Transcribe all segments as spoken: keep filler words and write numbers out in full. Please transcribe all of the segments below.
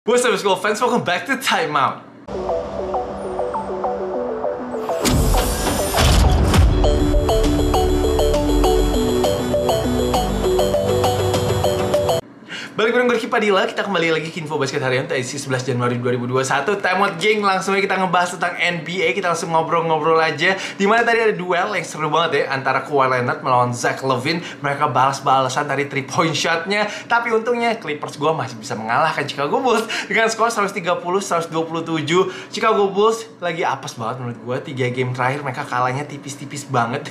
What's up, school fans? Welcome back to Timeout. Balik bareng gue Ki Padilla, kita kembali lagi ke Info Basket Harian edisi sebelas Januari dua ribu dua puluh satu. Timeout geng, langsung aja kita ngebahas tentang N B A. Kita langsung ngobrol-ngobrol aja. Dimana tadi ada duel yang seru banget ya, antara Kawhi Leonard melawan Zach LaVine. Mereka balas-balasan dari three point shotnya. Tapi untungnya Clippers gue masih bisa mengalahkan Chicago Bulls dengan skor seratus tiga puluh seratus dua puluh tujuh. Chicago Bulls lagi apes banget menurut gue. Tiga game terakhir mereka kalahnya tipis-tipis banget.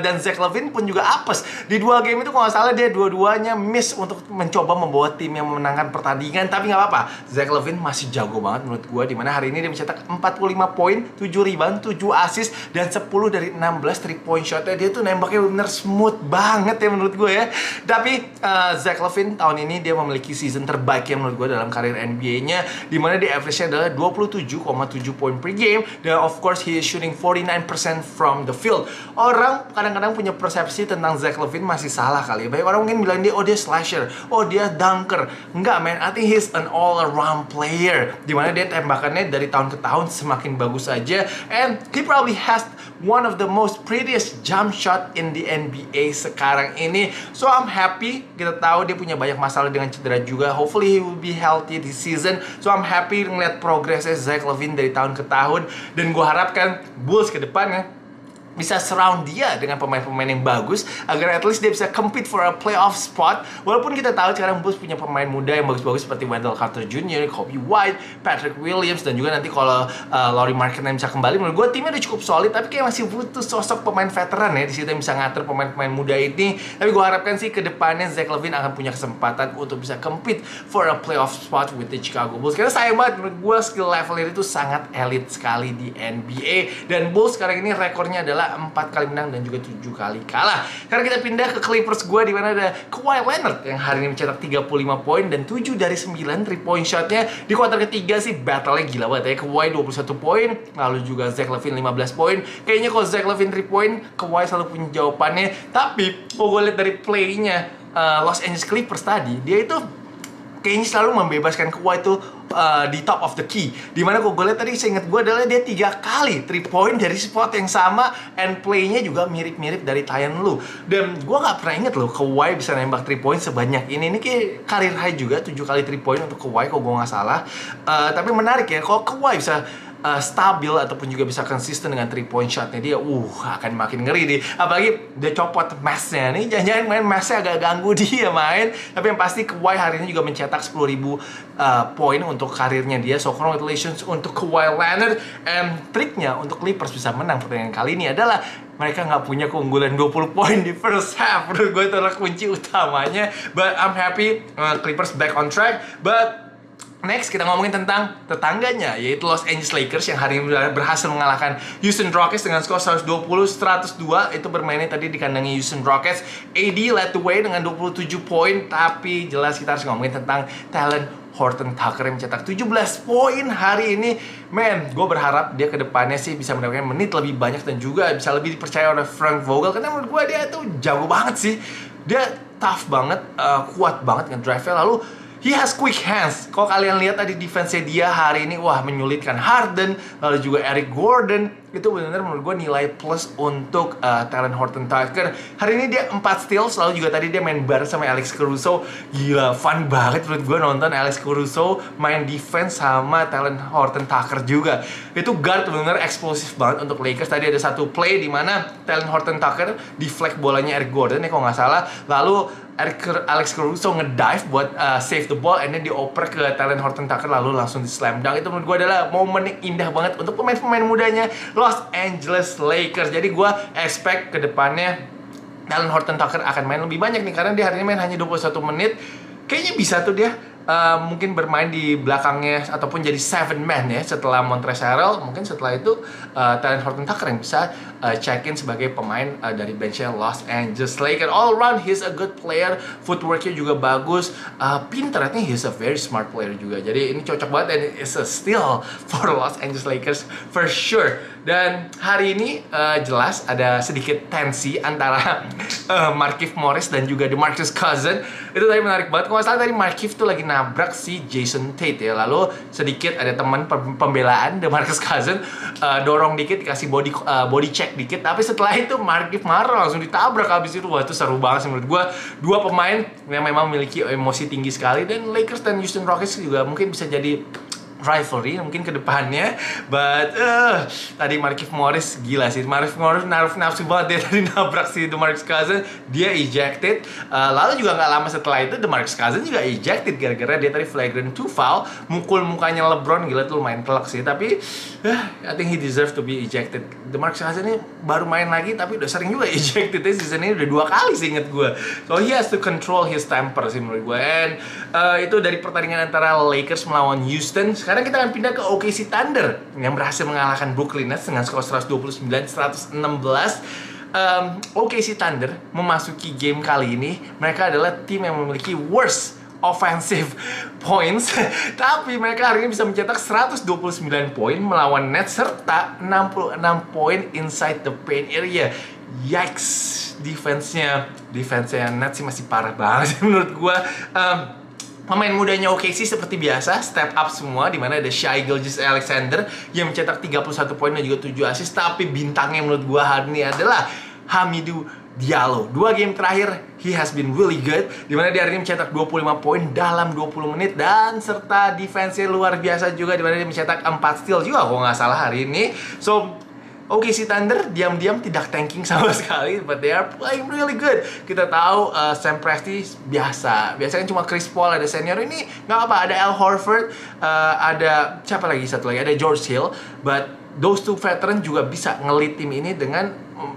Dan Zach LaVine pun juga apes. Di dua game itu kalau gak salah dia dua-duanya miss untuk mencoba membawa tim yang memenangkan pertandingan, tapi nggak apa-apa. Zach LaVine masih jago banget menurut gue, dimana hari ini dia mencetak empat puluh lima poin, tujuh rebound, tujuh assist, dan sepuluh dari enam belas three point shotnya. Dia tuh nembaknya bener smooth banget ya menurut gue ya. Tapi uh, Zach LaVine tahun ini dia memiliki season terbaik ya menurut gue dalam karir N B A-nya, dimana dia average-nya adalah dua puluh tujuh koma tujuh poin per game, dan of course he is shooting forty-nine percent from the field. Orang kadang-kadang punya persepsi tentang Zach LaVine masih salah kali ya. Banyak orang mungkin bilang dia, oh dia slasher, oh dia dunker. Enggak man, I think he's an all-around player, dimana dia tembakannya dari tahun ke tahun semakin bagus aja. And he probably has one of the most prettiest jump shot in the N B A sekarang ini. So I'm happy. Kita tahu dia punya banyak masalah dengan cedera juga. Hopefully he will be healthy this season. So I'm happy ngeliat progresnya Zach LaVine dari tahun ke tahun. Dan gue harapkan Bulls ke depannya bisa surround dia dengan pemain-pemain yang bagus, agar at least dia bisa compete for a playoff spot. Walaupun kita tahu sekarang Bulls punya pemain muda yang bagus-bagus seperti Wendell Carter Junior, Coby White, Patrick Williams, dan juga nanti kalau uh, Lauri Markkanen bisa kembali, menurut gue timnya udah cukup solid. Tapi kayak masih butuh sosok pemain veteran ya di situ yang bisa ngatur pemain-pemain muda ini. Tapi gue harapkan sih ke depannya Zach LaVine akan punya kesempatan untuk bisa compete for a playoff spot with the Chicago Bulls, karena sayang banget menurut gue skill levelnya itu sangat elit sekali di N B A. Dan Bulls sekarang ini rekornya adalah empat kali menang dan juga tujuh kali kalah. Karena kita pindah ke Clippers gue, di mana ada Kawhi Leonard yang hari ini mencetak tiga puluh lima poin dan tujuh dari sembilan three point shotnya. Di kuarter ketiga sih battle-nya gila banget ya. Kawhi dua puluh satu poin, lalu juga Zach LaVine lima belas poin. Kayaknya kalau Zach LaVine three point, Kawhi selalu punya jawabannya. Tapi kalau gue lihat dari play-nya uh, Los Angeles Clippers tadi, dia itu kayaknya selalu membebaskan Kawhi itu Uh, di top of the key, dimana kok gue liat tadi, seinget gue adalah dia tiga kali three point dari spot yang sama, and playnya juga mirip-mirip dari Tyron Lue. Dan gue nggak pernah inget loh Kawhi bisa nembak three point sebanyak ini. Ini kayak karir high juga, tujuh kali three point untuk Kawhi kok gue nggak salah. Uh, tapi menarik ya kalau Kawhi bisa Uh, stabil ataupun juga bisa konsisten dengan three point shotnya dia, uh akan makin ngeri deh. Apalagi dia copot masknya nih, jangan-jangan main masknya agak ganggu dia main. Tapi yang pasti Kawhi hari ini juga mencetak sepuluh ribu uh, poin untuk karirnya dia. So congratulations untuk Kawhi Leonard. And triknya untuk Clippers bisa menang pertandingan kali ini adalah mereka nggak punya keunggulan dua puluh poin di first half. Menurut gue itu adalah kunci utamanya. But I'm happy uh, Clippers back on track. But next, kita ngomongin tentang tetangganya, yaitu Los Angeles Lakers yang hari ini berhasil mengalahkan Houston Rockets dengan skor seratus dua puluh seratus dua. Itu bermainnya tadi di kandangnya Houston Rockets. A D led the way dengan dua puluh tujuh poin, tapi jelas kita harus ngomongin tentang Talen Horton-Tucker yang mencetak tujuh belas poin hari ini. Man, gue berharap dia ke depannya sih bisa mendapatkan menit lebih banyak dan juga bisa lebih dipercaya oleh Frank Vogel, karena menurut gue dia tuh jago banget sih. Dia tough banget, uh, kuat banget dengan drive-nya, lalu he has quick hands. Kalau kalian lihat tadi defense-nya dia hari ini, wah menyulitkan Harden, lalu juga Eric Gordon. Itu benar-benar menurut gue nilai plus untuk uh, Talen Horton-Tucker. Hari ini dia empat steals, lalu juga tadi dia main bareng sama Alex Caruso. Gila, fun banget menurut gue nonton Alex Caruso main defense sama Talen Horton-Tucker juga. Itu guard benar-benar eksplosif banget untuk Lakers. Tadi ada satu play di mana Talen Horton-Tucker deflect bolanya Eric Gordon ya kalau nggak salah, lalu Alex Caruso ngedive buat uh, save the ball, and then dioper ke Talen Horton-Tucker lalu langsung di slam dunk. Itu menurut gue adalah momen yang indah banget untuk pemain-pemain mudanya Los Angeles Lakers. Jadi gue expect ke depannya Talen Horton-Tucker akan main lebih banyak nih, karena dia hari ini main hanya dua puluh satu menit. Kayaknya bisa tuh dia Uh, mungkin bermain di belakangnya ataupun jadi seven man ya setelah Montrezl Harrell. Mungkin setelah itu uh, Talen Horton-Tucker yang bisa uh, check in sebagai pemain uh, dari benchnya Los Angeles Lakers. All around he's a good player, footworknya juga bagus, uh, pinter, I think he's a very smart player juga. Jadi ini cocok banget, and it's a steal for Los Angeles Lakers for sure. Dan hari ini uh, jelas ada sedikit tensi antara uh, Markieff Morris dan juga DeMarcus Cousins. Itu tadi menarik banget. Kalau nggak salah tadi Markieff tuh lagi nabrak si Jason Tate ya. Lalu sedikit ada teman pembelaan DeMarcus Cousins uh, dorong dikit, dikasih body uh, body check dikit. Tapi setelah itu Markieff marah, langsung ditabrak habis itu. Wah, itu seru banget sih menurut gue. Dua pemain yang memang memiliki emosi tinggi sekali, dan Lakers dan Houston Rockets juga mungkin bisa jadi rivalry mungkin ke depannya. But uh, tadi Markieff Morris gila sih. Markieff Morris narif nafsu banget, dia tadi nabrak si DeMarcus Cousins, dia ejected. Uh, lalu juga nggak lama setelah itu DeMarcus Cousins juga ejected gara-gara dia tadi flagrant two foul, mukul mukanya LeBron. Gila, tuh lumayan telak sih, tapi uh, I think he deserve to be ejected. DeMarcus Cousins ini baru main lagi tapi udah sering juga ejected season ini, udah dua kali sih inget gue. So he has to control his temper sih menurut gue. And uh, itu dari pertandingan antara Lakers melawan Houston. Sekarang kita akan pindah ke O K C Thunder yang berhasil mengalahkan Brooklyn Nets dengan skor seratus dua puluh sembilan seratus enam belas. um, O K C Thunder memasuki game kali ini, mereka adalah tim yang memiliki worst offensive points tapi mereka hari ini bisa mencetak seratus dua puluh sembilan poin melawan Nets serta enam puluh enam poin inside the paint area. Yikes, defense-nya defense-nya Nets sih masih parah banget menurut gua. um, Pemain mudanya O K C seperti biasa step up semua, dimana ada Shai Gilgeous-Alexander yang mencetak tiga puluh satu poin dan juga tujuh asis. Tapi bintangnya menurut gua hari ini adalah Hamidou Diallo. Dua game terakhir he has been really good, dimana dia hari ini mencetak dua puluh lima poin dalam dua puluh menit, dan serta defense-nya luar biasa juga, dimana dia mencetak empat steal juga kalau nggak salah hari ini. So O K C Thunder diam-diam tidak tanking sama sekali, but they are playing really good. Kita tahu uh, Sam Presti biasa, biasanya cuma Chris Paul, ada senior ini nggak apa, ada Al Horford, uh, ada siapa lagi satu lagi, ada George Hill, but those two veteran juga bisa ngelit tim ini dengan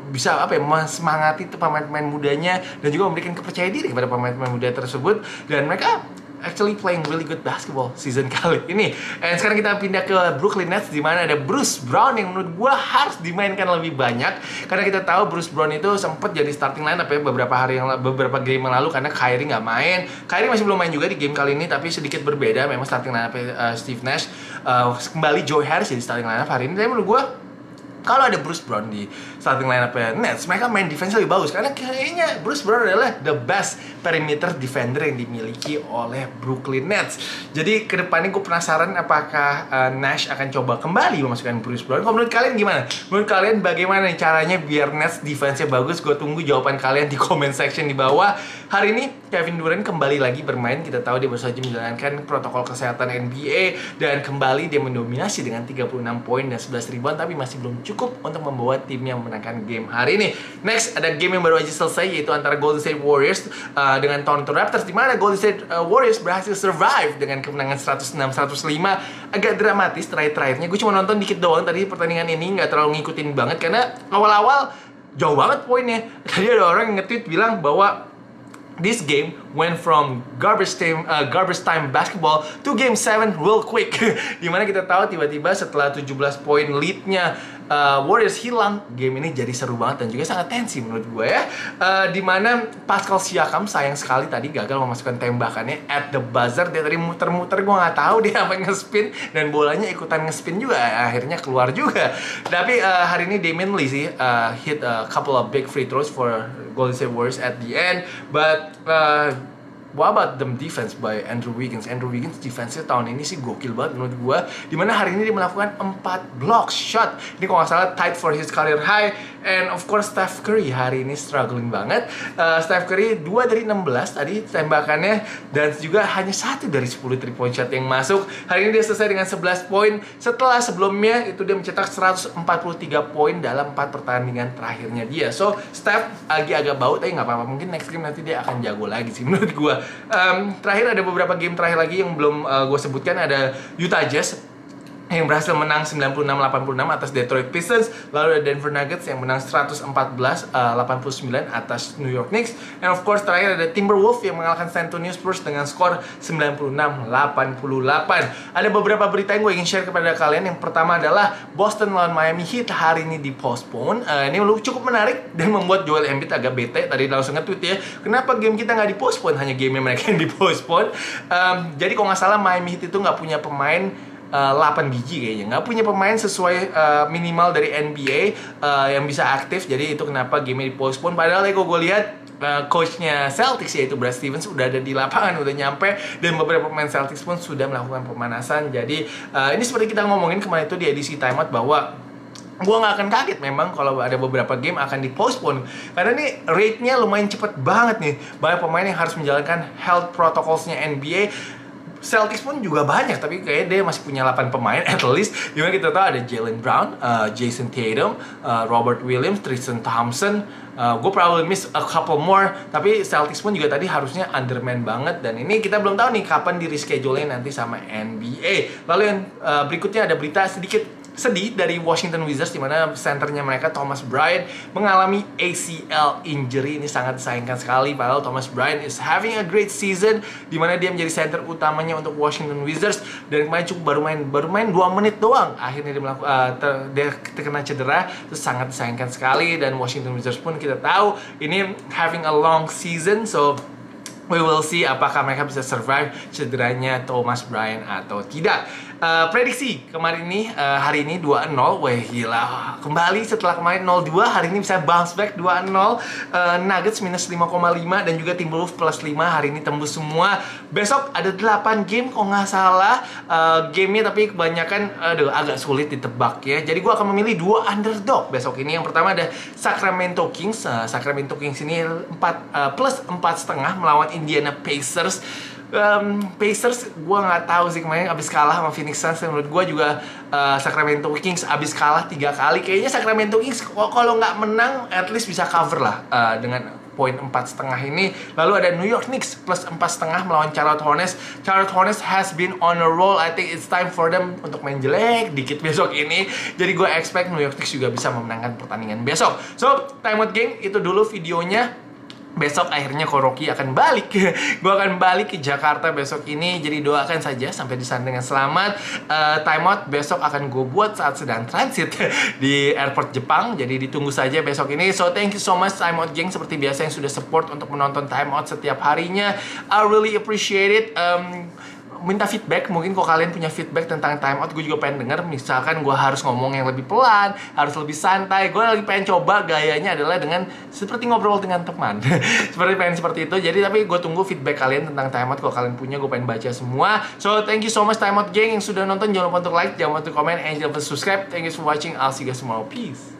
bisa apa ya, mesemangati pemain-pemain mudanya dan juga memberikan kepercayaan diri kepada pemain-pemain muda tersebut, dan mereka actually playing really good basketball season kali ini. Dan sekarang kita pindah ke Brooklyn Nets, di mana ada Bruce Brown yang menurut gue harus dimainkan lebih banyak, karena kita tahu Bruce Brown itu sempat jadi starting lineup ya beberapa hari yang beberapa game yang lalu karena Kyrie nggak main. Kyrie masih belum main juga di game kali ini, tapi sedikit berbeda memang starting lineup uh, Steve Nash. Uh, kembali Joe Harris jadi starting lineup hari ini. Tapi menurut gue kalau ada Bruce Brown di starting lineup-nya Nets, mereka main defense lebih bagus, karena kayaknya Bruce Brown adalah the best perimeter defender yang dimiliki oleh Brooklyn Nets. Jadi kedepannya gue penasaran apakah uh, Nash akan coba kembali memasukkan Bruce Brown. Kalau menurut kalian gimana? Menurut kalian bagaimana caranya biar Nets defense-nya bagus? Gue tunggu jawaban kalian di comment section di bawah. Hari ini Kevin Durant kembali lagi bermain. Kita tahu dia baru saja menjalankan protokol kesehatan N B A, dan kembali dia mendominasi dengan tiga puluh enam poin dan sebelas ribuan, tapi masih belum cukup untuk membawa timnya memenangkan game hari ini. Next, ada game yang baru aja selesai, yaitu antara Golden State Warriors uh, dengan Toronto Raptors, di mana Golden State uh, Warriors berhasil survive dengan kemenangan seratus enam seratus lima. Agak dramatis terakhir-terakhirnya. Gue cuma nonton dikit doang tadi pertandingan ini, nggak terlalu ngikutin banget karena awal-awal jauh banget poinnya. Tadi ada orang yang nge-tweet bilang bahwa this game went from garbage time uh, garbage time basketball to game seven real quick. Dimana kita tahu tiba-tiba setelah tujuh belas poin leadnya Uh, Warriors hilang, game ini jadi seru banget dan juga sangat tensi menurut gue ya. Uh, dimana Pascal Siakam sayang sekali tadi gagal memasukkan tembakannya at the buzzer. Dia tadi muter-muter, gue nggak tahu dia apa nge-spin, dan bolanya ikutan nge-spin juga, akhirnya keluar juga. Tapi uh, hari ini Damian Lee sih uh, hit a couple of big free throws for Golden State Warriors at the end, but uh, what about them defense by Andrew Wiggins? Andrew Wiggins defense-nya tahun ini sih gokil banget menurut gue, dimana hari ini dia melakukan empat block shot. Ini kalau nggak salah tied for his career high. And of course Steph Curry hari ini struggling banget. uh, Steph Curry dua dari enam belas tadi tembakannya, dan juga hanya satu dari sepuluh three point shot yang masuk. Hari ini dia selesai dengan sebelas poin, setelah sebelumnya itu dia mencetak seratus empat puluh tiga poin dalam empat pertandingan terakhirnya dia. So Steph agak-agak bau, tapi nggak apa-apa, mungkin next game nanti dia akan jago lagi sih menurut gue. Um, terakhir ada beberapa game terakhir lagi yang belum uh, gue sebutkan. Ada Utah Jazz yang berhasil menang sembilan puluh enam delapan puluh enam atas Detroit Pistons. Lalu ada Denver Nuggets yang menang seratus empat belas delapan puluh sembilan atas New York Knicks. And of course terakhir ada Timberwolves yang mengalahkan San Antonio Spurs dengan skor sembilan puluh enam delapan puluh delapan. Ada beberapa berita yang gue ingin share kepada kalian. Yang pertama adalah Boston lawan Miami Heat hari ini dipostpone. Uh, ini cukup menarik dan membuat Joel Embiid agak bete. Tadi langsung nge-tweet ya, kenapa game kita nggak dipostpone, hanya game mereka yang dipostpone. Um, jadi kalau nggak salah Miami Heat itu nggak punya pemain Uh, delapan biji kayaknya, nggak punya pemain sesuai uh, minimal dari N B A uh, yang bisa aktif. Jadi itu kenapa game-nya dipostpone. Padahal kalau gue lihat uh, coachnya Celtics yaitu Brad Stevens sudah ada di lapangan, udah nyampe, dan beberapa pemain Celtics pun sudah melakukan pemanasan. Jadi uh, ini seperti kita ngomongin kemarin itu di edisi Time Out bahwa gue gak akan kaget memang kalau ada beberapa game akan dipostpone. Karena ini rate-nya lumayan cepet banget nih. Banyak pemain yang harus menjalankan health protocols-nya N B A. Celtics pun juga banyak, tapi kayaknya dia masih punya delapan pemain at least. Dimana kita tahu ada Jaylen Brown, uh, Jason Tatum, uh, Robert Williams, Tristan Thompson. Uh, gue probably miss a couple more. Tapi Celtics pun juga tadi harusnya underman banget. Dan ini kita belum tahu nih kapan di reschedule-nya nanti sama N B A. Lalu yang uh, berikutnya ada berita sedikit sedih dari Washington Wizards, di mana centernya mereka Thomas Bryant mengalami A C L injury. Ini sangat disayangkan sekali, padahal Thomas Bryant is having a great season, di mana dia menjadi center utamanya untuk Washington Wizards. Dan kemarin cukup baru main baru main dua menit doang, akhirnya dia melakukan uh, ter, dia terkena cedera. Itu sangat disayangkan sekali, dan Washington Wizards pun kita tahu ini having a long season, so we will see apakah mereka bisa survive cederanya Thomas Bryant atau tidak. Uh, prediksi kemarin ini, uh, hari ini dua nol. Wah gila, kembali setelah kemarin nol dua, hari ini bisa bounce back dua nol. uh, Nuggets minus lima koma lima dan juga Timberwolves plus lima, hari ini tembus semua. Besok ada delapan game kalau nggak salah uh, gamenya, tapi kebanyakan aduh, agak sulit ditebak ya. Jadi gue akan memilih dua underdog besok ini. Yang pertama ada Sacramento Kings. uh, Sacramento Kings ini empat, uh, plus empat koma lima melawan Indiana Pacers. um, Pacers gue nggak tahu sih, kemarin abis kalah sama Phoenix Suns. Menurut gue juga uh, Sacramento Kings abis kalah tiga kali. Kayaknya Sacramento Kings kalau nggak menang at least bisa cover lah uh, dengan poin empat setengah ini. Lalu ada New York Knicks plus empat setengah melawan Charlotte Hornets. Charlotte Hornets has been on a roll. I think it's time for them untuk main jelek dikit besok ini. Jadi gue expect New York Knicks juga bisa memenangkan pertandingan besok. So Time Out Game, itu dulu videonya. Besok akhirnya Koroki akan balik. Gue akan balik ke Jakarta besok ini. Jadi doakan saja sampai di sana dengan selamat. uh, Time Out besok akan gue buat saat sedang transit di airport Jepang. Jadi ditunggu saja besok ini. So thank you so much Time Out Gang, seperti biasa yang sudah support untuk menonton Time Out setiap harinya. I really appreciate it. um, Minta feedback, mungkin kalau kalian punya feedback tentang Time Out, gue juga pengen denger. Misalkan gue harus ngomong yang lebih pelan, harus lebih santai. Gue lagi pengen coba gayanya adalah dengan seperti ngobrol dengan teman. Seperti pengen seperti itu. Jadi tapi gue tunggu feedback kalian tentang Time Out. Kalau kalian punya, gue pengen baca semua. So thank you so much Time Out Gang yang sudah nonton. Jangan lupa untuk like, jangan lupa untuk komen, and jangan lupa subscribe. Thank you for watching, I'll see you guys tomorrow, peace.